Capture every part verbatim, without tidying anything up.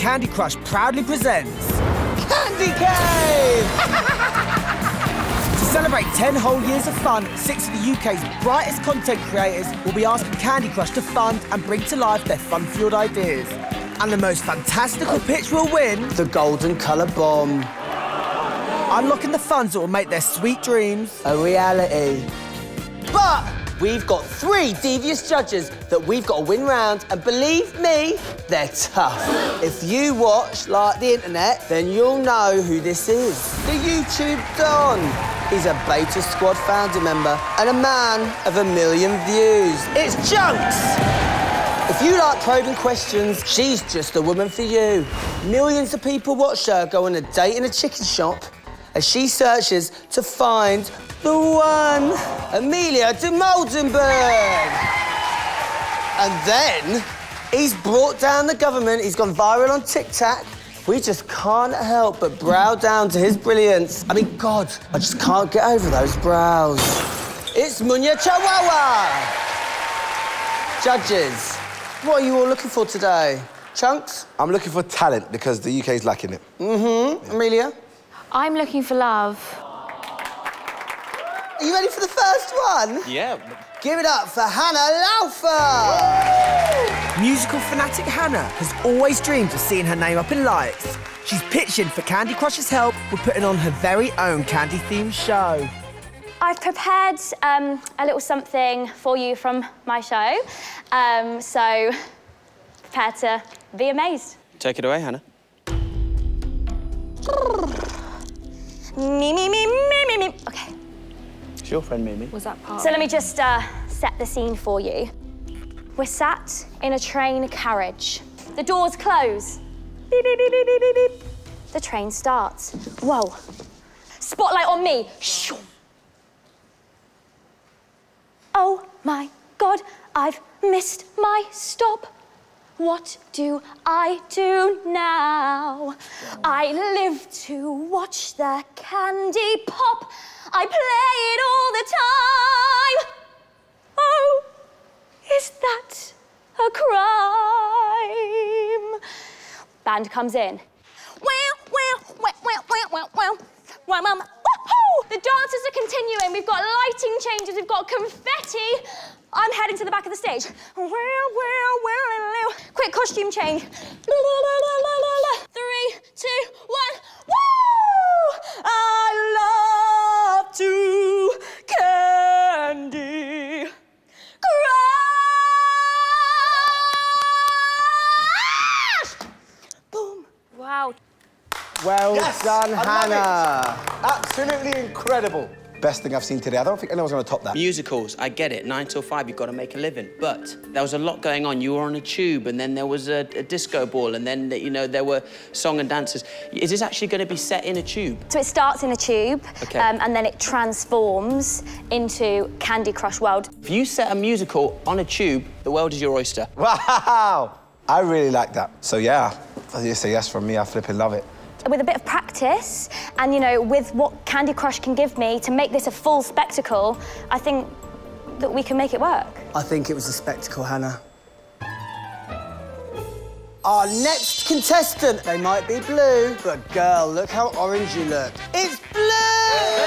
Candy Crush proudly presents Candy Cave! To celebrate ten whole years of fun, six of the U K's brightest content creators will be asking Candy Crush to fund and bring to life their fun-fueled ideas. And the most fantastical pitch will win the Golden Colour Bomb, unlocking the funds that will make their sweet dreams a reality. But we've got three devious judges that we've got to win round, and believe me, they're tough. If you watch like the internet, then you'll know who this is. The YouTube Don. He's a Beta Squad founding member and a man of a million views. It's Chunkz. If you like probing questions, she's just the woman for you. Millions of people watch her go on a date in a chicken shop as she searches to find the one, Amelia Dimoldenberg. And then he's brought down the government. He's gone viral on TikTok. We just can't help but brow down to his brilliance. I mean, God, I just can't get over those brows. It's Munya Chawawa. Judges, what are you all looking for today? Chunkz? I'm looking for talent because the U K's lacking it. Mm-hmm. Yeah. Amelia? I'm looking for love. Are you ready for the first one? Yeah. Give it up for Hannah Lowther! Musical fanatic Hannah has always dreamed of seeing her name up in lights. She's pitching for Candy Crush's help with putting on her very own candy-themed show. I've prepared um, a little something for you from my show, um, so prepare to be amazed. Take it away, Hannah. Me, me, me, me, me, me. Okay. Your friend Mimi. Was that part? So let me just uh, set the scene for you. We're sat in a train carriage. The doors close. Beep, beep, beep, beep, beep, beep. The train starts. Whoa. Spotlight on me. Shoo. Oh my God, I've missed my stop. What do I do now? I live to watch the candy pop. I play it all the time. Oh, is that a crime? Band comes in. Well, well, well, well, well, well, well, mum. The dances are continuing. We've got lighting changes. We've got confetti. I'm heading to the back of the stage. Well, well, well, quick costume change. La, la, la, la, la, la, la. Three, two, one. Woo! I love to Candy Crush! Boom. Wow. Well yes, done, Hannah. Absolutely incredible. Best thing I've seen today. I don't think anyone's going to top that. Musicals, I get it. Nine till five, you've got to make a living. But there was a lot going on. You were on a tube, and then there was a, a disco ball, and then, you know, there were song and dances. Is this actually going to be set in a tube? So it starts in a tube, okay. um, and then it transforms into Candy Crush World. If you set a musical on a tube, the world is your oyster. Wow! I really like that. So, yeah, it's a yes from me. I flipping love it. With a bit of practice and, you know, with what Candy Crush can give me to make this a full spectacle, I think that we can make it work. I think it was a spectacle, Hannah. Our next contestant. They might be Blue, but girl, look how orange you look. It's Blue!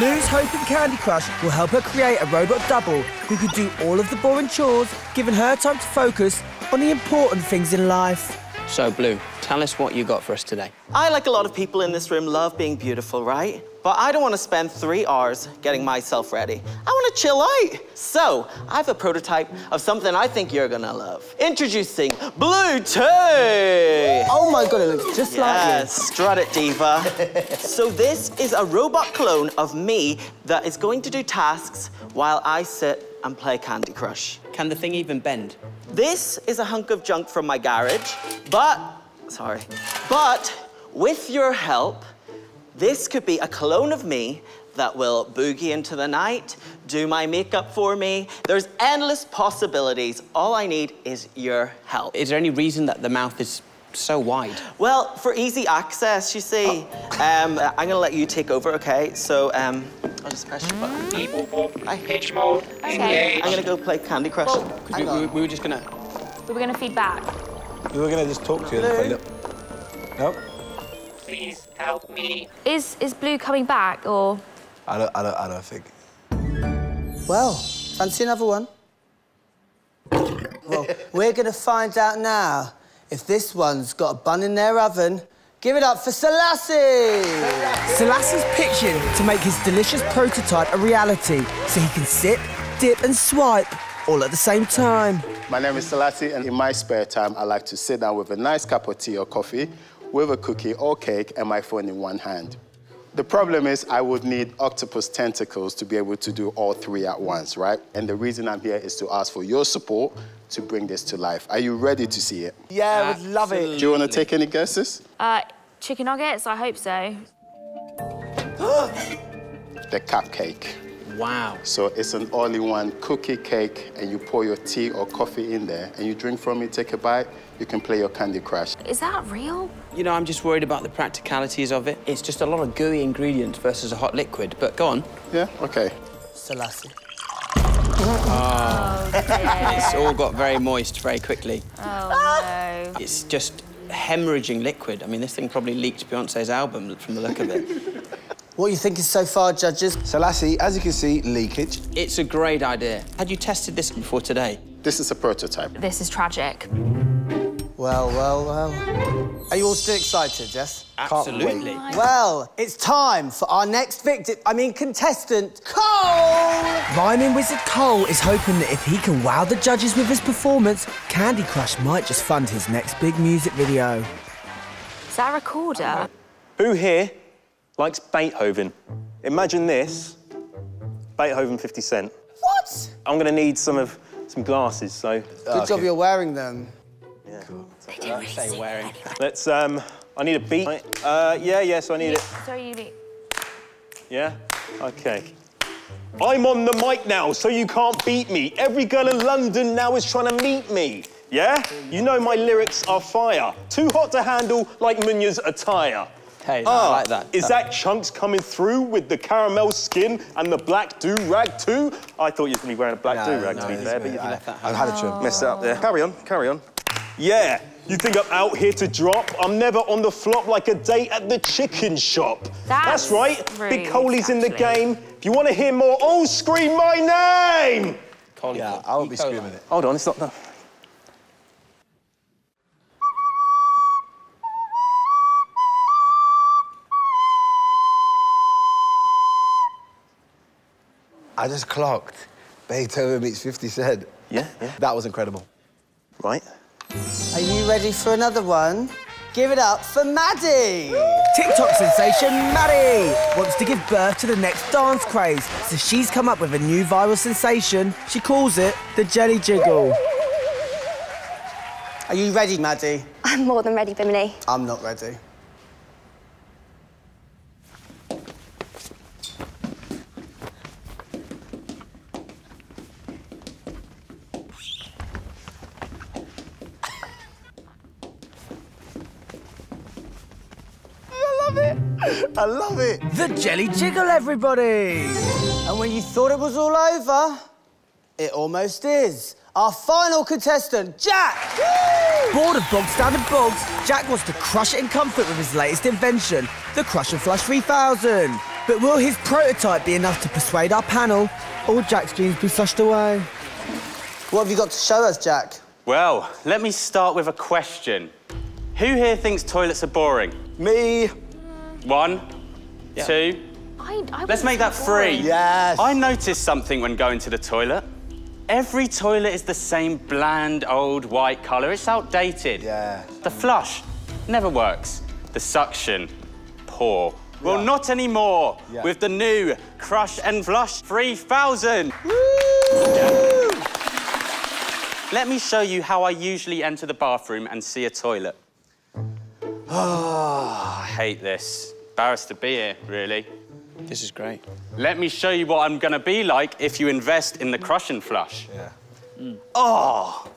Blue's hoping Candy Crush will help her create a robot double who could do all of the boring chores, giving her time to focus on the important things in life. So, Blue, tell us what you got for us today. I, like a lot of people in this room, love being beautiful, right? But I don't want to spend three hours getting myself ready. I want to chill out. So, I have a prototype of something I think you're going to love. Introducing Blue Tea! Oh, my God, it looks just yes, like you. Strut it, diva. So this is a robot clone of me that is going to do tasks while I sit and play Candy Crush. Can the thing even bend? This is a hunk of junk from my garage, but, sorry, but with your help, this could be a clone of me that will boogie into the night, do my makeup for me. There's endless possibilities. All I need is your help. Is there any reason that the mouth is so wide? Well, for easy access, you see. Oh. Um, I'm gonna let you take over, okay? So, um, I'll just press your button. Mm. I pitch mode. Okay. I'm gonna go play Candy Crush. Well, we, we, we were just gonna. We were gonna feed back. We were going to just talk to you. Blue. Nope. Please help me. Is is Blue coming back or? I don't. I don't. I don't think. Well, fancy another one? Well, we're going to find out now if this one's got a bun in their oven. Give it up for Selasi! Selasi's pitching to make his delicious prototype a reality so he can sip, dip and swipe all at the same time. My name is Selasi and in my spare time I like to sit down with a nice cup of tea or coffee with a cookie or cake and my phone in one hand. The problem is I would need octopus tentacles to be able to do all three at once, right? And the reason I'm here is to ask for your support to bring this to life. Are you ready to see it? Yeah, I would love it. Do you want to take any guesses? Uh, chicken nuggets, I hope so. The cupcake. Wow. So it's an all-in-one cookie cake and you pour your tea or coffee in there and you drink from it, take a bite, you can play your Candy Crush. Is that real? You know, I'm just worried about the practicalities of it. It's just a lot of gooey ingredients versus a hot liquid, but go on. Yeah, OK. Selasi. Oh, oh it's all got very moist very quickly. Oh, no. It's just hemorrhaging liquid. I mean, this thing probably leaked Beyonce's album from the look of it. What are you thinking so far, judges? Selasi, as you can see, leakage. It's a great idea. Had you tested this before today? This is a prototype. This is tragic. Well, well, well. Are you all still excited, Jess? Absolutely. Well, it's time for our next victim, I mean contestant, Cole! Rhyming Wizard Cole is hoping that if he can wow the judges with his performance, Candy Crush might just fund his next big music video. Is that a recorder? Who here likes Beethoven? Imagine this, Beethoven fifty cent. What? I'm gonna need some of, some glasses, so. Good okay. job you're wearing them. Yeah. Cool. They didn't really say wearing. Anyway. Let's, um, I need a beat. Uh, yeah, yeah, so I need it. So you need. Yeah? Okay. I'm on the mic now, so you can't beat me. Every girl in London now is trying to meet me. Yeah? You know my lyrics are fire. Too hot to handle, like Munya's attire. Hey, no, ah, I like that. Is that Chunkz coming through with the caramel skin and the black do-rag too? I thought you were going to be wearing a black no, do-rag, no, to be fair, but you left that. I've had a chip. Messed up there. Carry on, carry on. Yeah, you think I'm out here to drop? I'm never on the flop like a date at the chicken shop. That's, That's right, rude, Big Coley's in the game. If you want to hear more, all scream my name! Coley, yeah, I will be Coley. Screaming it. Hold on, it's not done. I just clocked Beethoven meets fifty cent. Yeah, yeah. That was incredible. Right. Are you ready for another one? Give it up for Maddie! TikTok sensation Maddie wants to give birth to the next dance craze, so she's come up with a new viral sensation. She calls it the Jelly Jiggle. Are you ready, Maddie? I'm more than ready, Bimini. I'm not ready. I love it! The Jelly Jiggle, everybody! And when you thought it was all over, it almost is. Our final contestant, Jack! Woo! Bored of bog-standard bogs, Jack wants to crush it in comfort with his latest invention, the Crush and Flush three thousand. But will his prototype be enough to persuade our panel, or will Jack's dreams be flushed away? What have you got to show us, Jack? Well, let me start with a question. Who here thinks toilets are boring? Me! One, yeah. two, I, I let's make that three. Yes. I noticed something when going to the toilet. Every toilet is the same bland, old, white colour. It's outdated. Yeah. The flush never works. The suction, poor. Yeah. Well, not anymore yeah. with the new Crush and Flush three thousand. Woo! Yeah. Let me show you how I usually enter the bathroom and see a toilet. Oh, I hate this. Embarrassed to be here, really. This is great. Let me show you what I'm going to be like if you invest in the Crush and Flush. Yeah. Mm. Oh,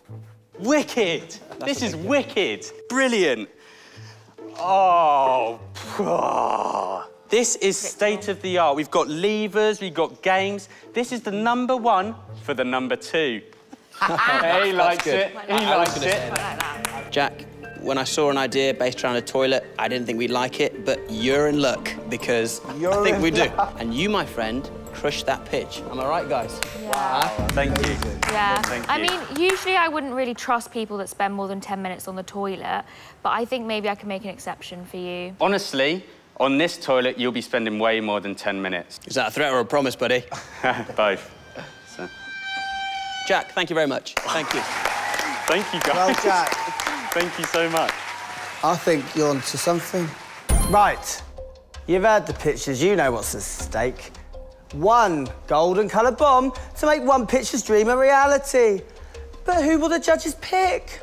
wicked. That's this is wicked. Brilliant. Oh, oh. This is state of the art. We've got levers, we've got games. This is the number one for the number two. He likes it. He likes it. Jack, when I saw an idea based around a toilet, I didn't think we'd like it, but you're in luck, because you're I think we luck. do. And you, my friend, crushed that pitch. Am I right, guys? Yeah. Wow. Thank you. Yeah. Thank you. I mean, usually I wouldn't really trust people that spend more than ten minutes on the toilet, but I think maybe I can make an exception for you. Honestly, on this toilet, you'll be spending way more than ten minutes. Is that a threat or a promise, buddy? Both. So. Jack, thank you very much. Thank you. Thank you, guys. Well, Jack. Thank you so much. I think you're onto something. Right. You've heard the pictures. You know what's at stake. One golden colour bomb to make one picture's dream a reality. But who will the judges pick?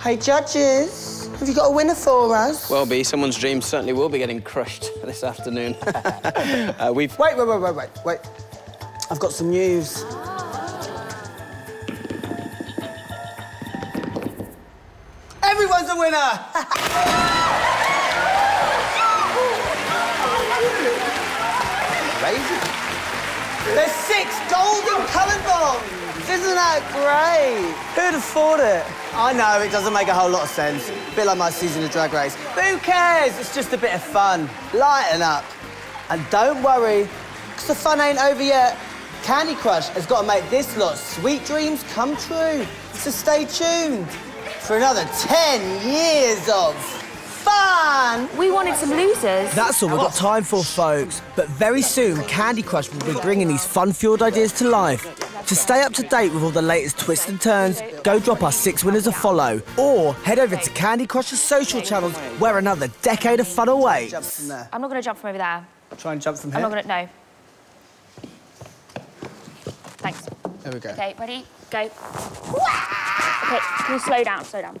Hey, judges, have you got a winner for us? Well, B, someone's dream certainly will be getting crushed this afternoon. uh, we've... Wait, wait, wait, wait, wait, wait. I've got some news. Everyone's a winner! Crazy. There's six golden coloured bombs. Isn't that great? Who'd have thought it? I know, it doesn't make a whole lot of sense. A bit like my season of Drag Race. But who cares? It's just a bit of fun. Lighten up. And don't worry, because the fun ain't over yet. Candy Crush has got to make this lot's sweet dreams come true. So stay tuned for another ten years of fun! We wanted some losers. That's all we've got time for, folks. But very soon, Candy Crush will be bringing these fun-fueled ideas to life. To stay up to date with all the latest twists and turns, go drop our six winners a follow, or head over to Candy Crush's social channels, where another decade of fun awaits. I'm not going to jump from over there. I'll try and jump from here. I'm not going to, no. Thanks. There we go. OK, ready? Go. Okay, can you slow down, slow down.